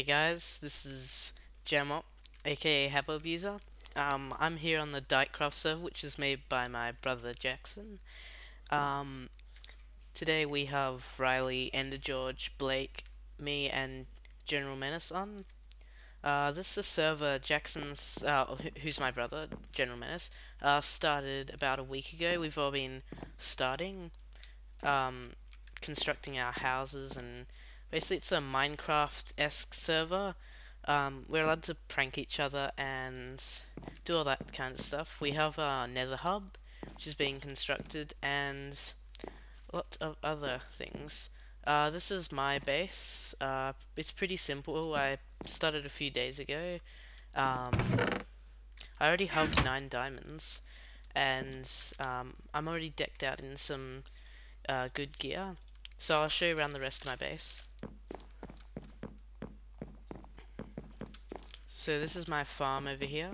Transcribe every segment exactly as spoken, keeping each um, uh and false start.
Hey guys, this is Jamop, aka Habibuser. Um, I'm here on the Dykecraft server, which is made by my brother Jackson. Um, today we have Riley, Ender George, Blake, me, and General Menace on. Uh, this is a server Jackson's, uh, who's my brother, General Menace, uh, started about a week ago. We've all been starting, um, constructing our houses, and basically it's a Minecraft-esque server. Um, we're allowed to prank each other and do all that kind of stuff. We have our nether hub, which is being constructed, and a lot of other things. Uh, this is my base. Uh, it's pretty simple. I started a few days ago. Um, I already have nine diamonds, and um, I'm already decked out in some uh, good gear. So I'll show you around the rest of my base. So this is my farm over here.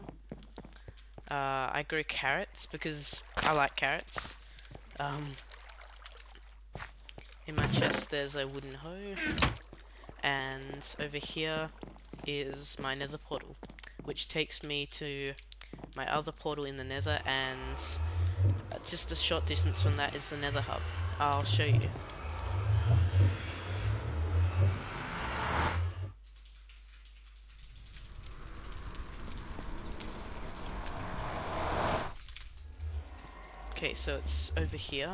Uh, I grow carrots because I like carrots. Um, in my chest there's a wooden hoe, and over here is my nether portal, which takes me to my other portal in the nether, and just a short distance from that is the nether hub. I'll show you. Okay, so it's over here.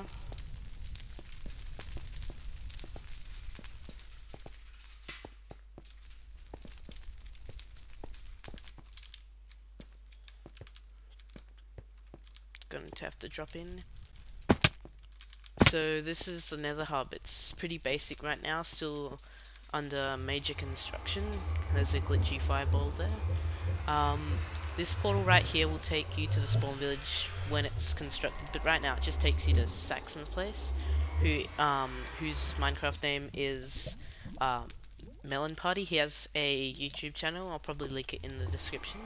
Gonna have to drop in. So this is the nether hub. It's pretty basic right now, still under major construction. There's a glitchy fireball there. Um, This portal right here will take you to the spawn village when it's constructed, but right now it just takes you to Saxon's place, who um, whose Minecraft name is uh, Melon Party. He has a YouTube channel. I'll probably link it in the description.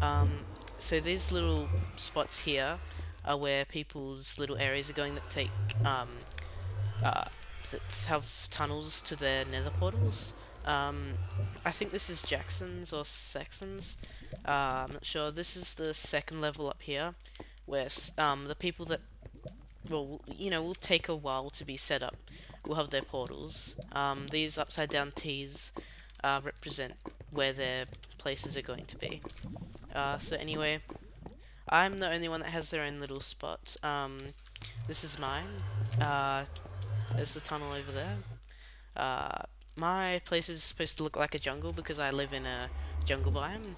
Um, so these little spots here are where people's little areas are going that take um, uh, that have tunnels to their nether portals. Um, I think this is Jackson's or Saxon's, uh, I'm not sure. This is the second level up here, where um, the people that, well, you know, will take a while to be set up, will have their portals. Um, these upside down T's uh, represent where their places are going to be. Uh, so anyway, I'm the only one that has their own little spot. Um, this is mine. Uh, there's the tunnel over there. Uh, My place is supposed to look like a jungle because I live in a jungle biome.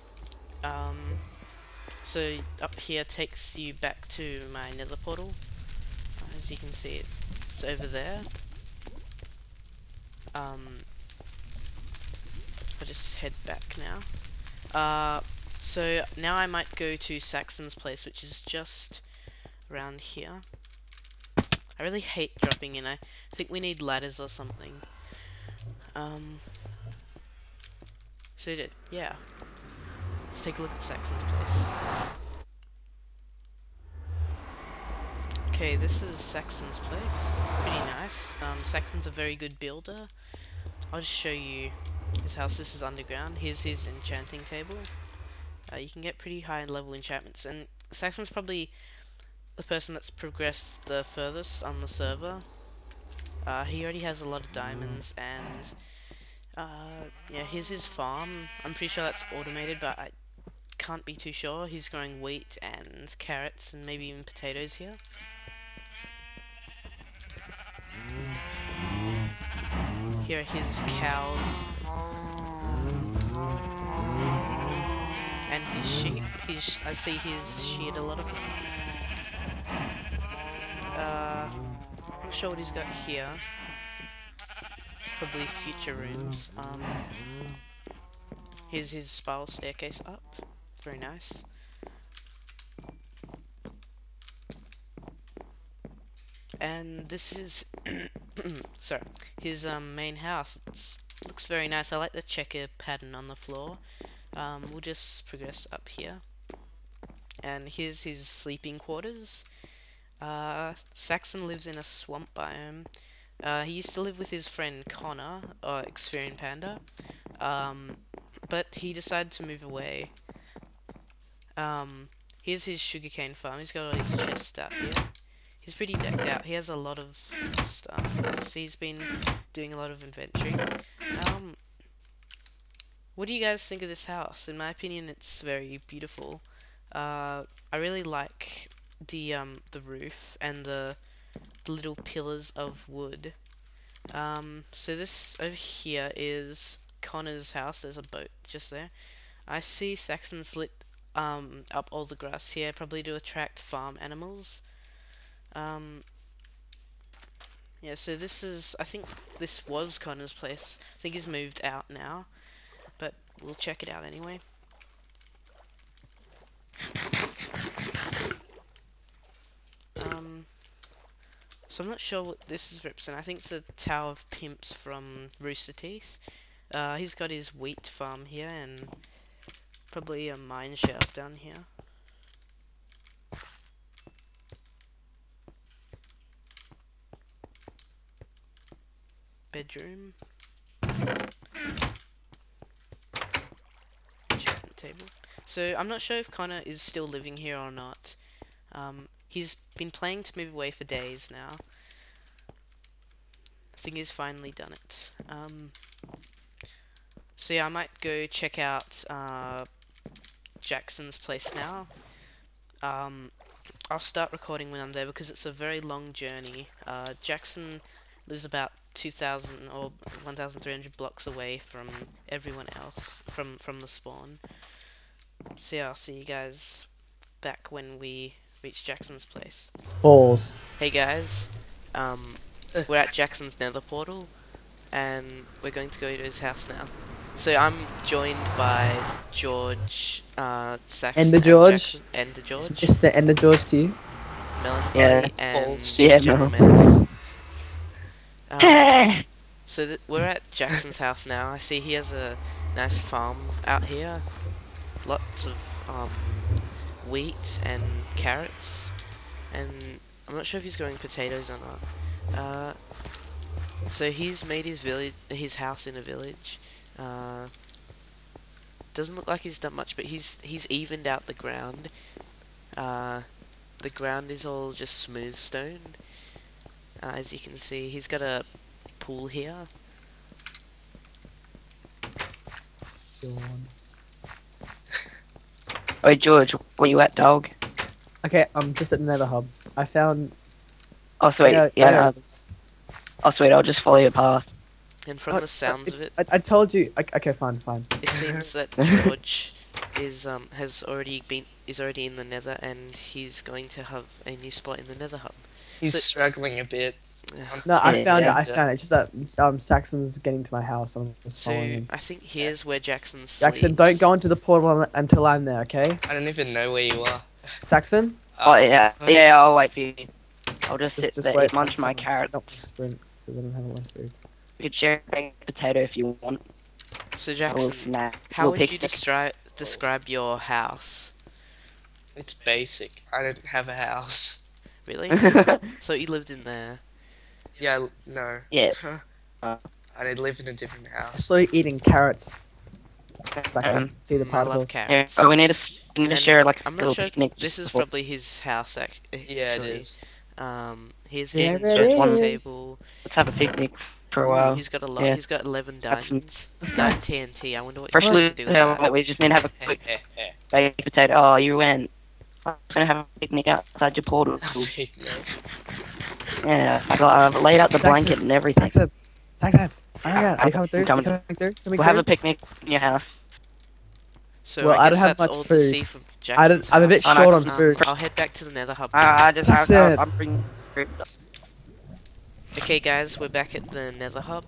Um, so up here takes you back to my nether portal. As you can see, it's over there. Um, I'll just head back now. Uh, so now I might go to Saxon's place, which is just around here. I really hate dropping in. I think we need ladders or something. Um, so did, yeah. Let's take a look at Saxon's place. Okay, this is Saxon's place. Pretty nice. Um, Saxon's a very good builder. I'll just show you his house. This is underground. Here's his enchanting table. Uh, you can get pretty high level enchantments, and Saxon's probably the person that's progressed the furthest on the server. Uh, he already has a lot of diamonds, and uh, yeah, here's his farm. I'm pretty sure that's automated, but I can't be too sure. He's growing wheat and carrots and maybe even potatoes here. Here are his cows. And his sheep. His, I see he's sheared a lot of them. Uh... I'm not sure what he's got here. Probably future rooms. Um, here's his spiral staircase up. Very nice. And this is sorry, his um, main house. It looks very nice. I like the checker pattern on the floor. Um, we'll just progress up here. And here's his sleeping quarters. Uh, Saxon lives in a swamp biome. Uh, he used to live with his friend Connor, or XpherianPanda. Um, but he decided to move away. Um, here's his sugarcane farm. He's got all his chests out here. He's pretty decked out. He has a lot of stuff. So he's been doing a lot of inventory. Um, what do you guys think of this house? In my opinion, it's very beautiful. Uh, I really like the um the roof and the, the little pillars of wood. Um, so this over here is Connor's house. There's a boat just there. I see Saxon's lit um up all the grass here, probably to attract farm animals. Um, yeah, so this is, I think this was Connor's place. I think he's moved out now, but we'll check it out anyway. Um, so I'm not sure what this is representing. I think it's the Tower of Pimps from Rooster Teeth. Uh, he's got his wheat farm here and probably a mine shaft down here. Bedroom, kitchen table. So I'm not sure if Connor is still living here or not. Um, he's been planning to move away for days now. I think he's finally done it. Um, so yeah, I might go check out uh, Jackson's place now. Um, I'll start recording when I'm there because it's a very long journey. Uh, Jackson lives about two thousand or one thousand three hundred blocks away from everyone else, from, from the spawn. So yeah, I'll see you guys back when we reach Jackson's place. Balls. Hey guys, um, we're at Jackson's nether portal, and we're going to go to his house now. So I'm joined by George, uh, Saxon, Ender George. And Jackson, Ender George. It's Mister Ender George to you. Melon Party, yeah. And Balls. Yeah, General Menace. Um, so th we're at Jackson's house now. I see he has a nice farm out here. Lots of um, wheat and carrots, and I'm not sure if he's growing potatoes or not. Uh, so he's made his village, his house in a village. Uh, doesn't look like he's done much, but he's he's evened out the ground. Uh, the ground is all just smooth stone. Uh, as you can see, he's got a pool here. Hey George, where you at, dog? Okay, I'm just at the nether hub. I found... Oh sweet, know, yeah. Oh sweet, I'll just follow your path. And from oh, the sounds it, of it... I, I told you... I, okay, fine, fine. It seems that George is um has already been... is already in the nether, and he's going to have a new spot in the nether hub. He's so, struggling a bit. No, I found it. I found it. It's just that um, Saxon's getting to my house. I'm just so following him. I think here's where Jackson sleeps. Jackson, don't go into the portal until I'm there, okay? I don't even know where you are. Saxon? Oh, yeah. Oh. Yeah, I'll wait for you. I'll just, just sit just there and munch my carrot. Not sprint, because I don't have a lot of food. You could share a potato if you want. So, Jackson, how we'll would you describe describe your house? It's basic. I don't have a house. Really? So, so you lived in there? Yeah, no. Yeah. I did live in a different house. So eating carrots. So I can see the particles. I love carrots. Yeah, but we need to, we need to share like I'm not sure. Picnic. This is probably his house. Actually. Yeah, it is. Um, here's his yeah, enchantment table. Let's have a picnic for a while. He's got a lot. Yeah. He's got eleven diamonds. Nine T N T. I wonder what he's going to do with yeah, that. We just need to have a quick baked potato. Oh, you went. I'm gonna have a picnic outside your portal. Yeah, I got uh, laid out the blanket Saxon, and everything. Saxon, Saxon, I got. I'm coming through. Coming through. Coming through. We'll have a picnic in your house. So well, I, I don't have much food. I don't. I'm a bit short oh, no, on um, food. I'll head back to the nether hub. Uh, I just. Saxon. I'll, I'll bring food. Okay, guys, we're back at the nether hub,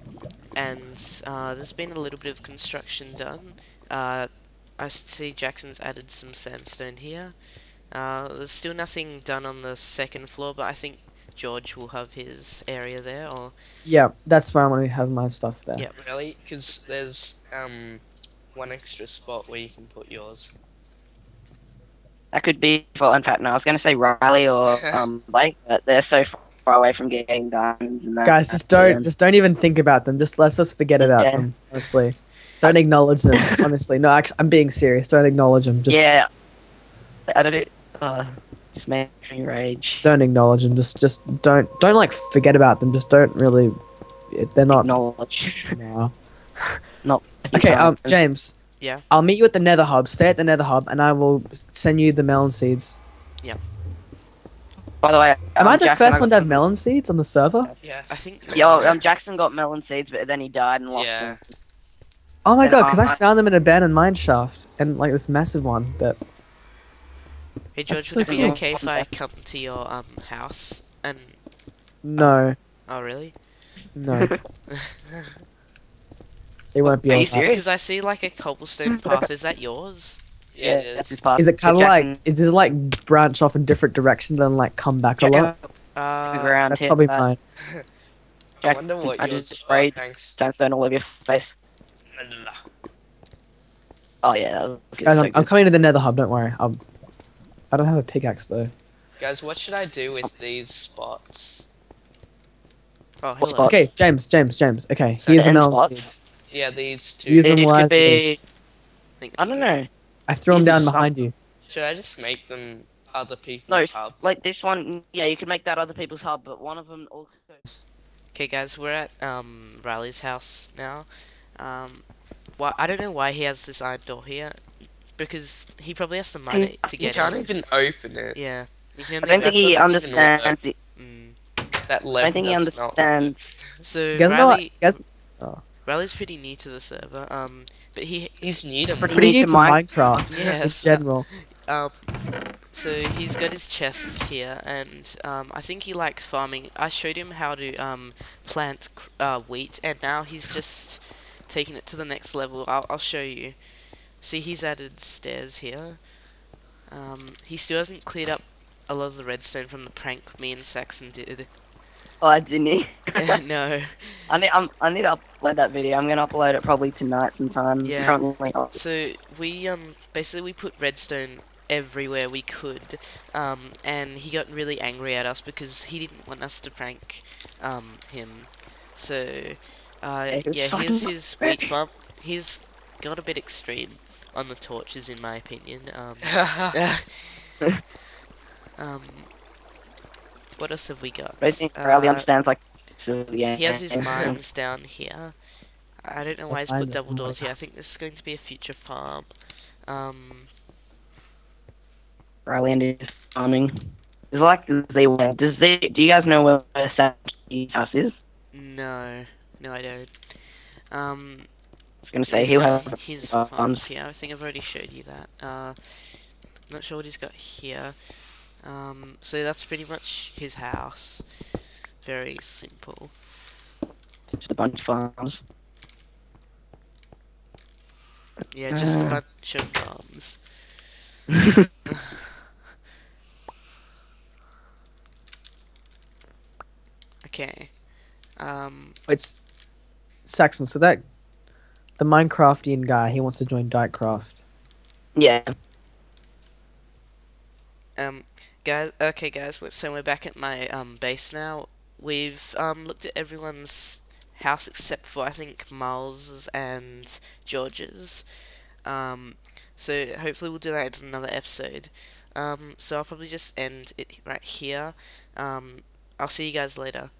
and uh, there's been a little bit of construction done. Uh, I see Jackson's added some sandstone here. Uh, there's still nothing done on the second floor, but I think George will have his area there, or... Yeah, that's where I'm going to have my stuff there. Yeah, really? Because there's, um, one extra spot where you can put yours. That could be, well, in fact, no, I was going to say Riley or, um, Blake, but they're so far away from getting diamonds and that. Guys, just don't, just don't even think about them, just let's just forget about yeah. them, honestly. Don't acknowledge them, honestly. No, actually, I'm being serious. Don't acknowledge them. Just yeah. I don't. Uh, smashing rage. Don't acknowledge them. Just, just don't, don't like forget about them. Just don't really. They're not. Acknowledge. No. Not. Okay. Um, James. Yeah. I'll meet you at the Nether Hub. Stay at the Nether Hub, and I will send you the melon seeds. Yeah. By the way, am um, I the Jackson, first one to have melon seeds on the server? Yes. I think. Yo, um, Jackson got melon seeds, but then he died and lost yeah. them. Oh my and god! Because I, I found them in an abandoned mine shaft, and like this massive one. But hey, George, would it be okay if I come to your um house and? No. Oh, oh really? No. It won't be okay. Because I see like a cobblestone path. Is that yours? Yeah, it is. Is it kind of like? Is this like branch off in different directions and like come back a lot? Uh, that's probably mine. I wonder what yours. I just sprayed stone all over your face. Oh yeah. Okay. Guys, I'm, I'm coming to the Nether Hub. Don't worry. I'm, I don't have a pickaxe though. Guys, what should I do with these spots? Oh, hello. Okay, James, James, James. Okay, so here's the melon seeds. Yeah, these two. Use them wisely. Be... I don't know. I threw them down behind you. Should I just make them other people's no, hubs? Like this one. Yeah, you can make that other people's hub, but one of them also. Okay, guys, we're at um Riley's house now. Um, why I don't know why he has this iron door here, because he probably has to mine it to get it. You can't even open it. Yeah. You can I don't think he understands it. Mm. That left I don't think he understands. So Riley, oh. Riley's pretty new to the server. Um, but he he's new to pretty, pretty new to Minecraft. Yes. In general. Um, so he's got his chests here, and um, I think he likes farming. I showed him how to um plant uh wheat, and now he's just taking it to the next level. I'll, I'll show you. See, he's added stairs here. Um, he still hasn't cleared up a lot of the redstone from the prank me and Saxon did. Oh, didn't he? No. I need, um, I need to upload that video. I'm gonna upload it probably tonight sometime. Yeah. Probably. So we um basically we put redstone everywhere we could, um, and he got really angry at us because he didn't want us to prank um him. So. Uh, yeah, here's his wheat farm. He's got a bit extreme on the torches, in my opinion. Um, um, what else have we got? Uh, like he has his mines down here. I don't know why he's put double doors here. I think this is going to be a future farm. Um, Riley is farming. It's like they went. Does they? Do you guys know where Sam's house is? No. No, I don't. Um, I was gonna say he'll have his farms, farms here. I think I've already showed you that. Uh, not sure what he's got here. Um, so that's pretty much his house. Very simple. Just a bunch of farms. Yeah, just uh. a bunch of farms. Okay. Um, it's. Saxon, so that the Minecraftian guy, he wants to join Dykecraft. Yeah. Um, guys, okay, guys. So we're back at my um base now. We've um looked at everyone's house except for I think Miles's and George's. Um, so hopefully we'll do that in another episode. Um, so I'll probably just end it right here. Um, I'll see you guys later.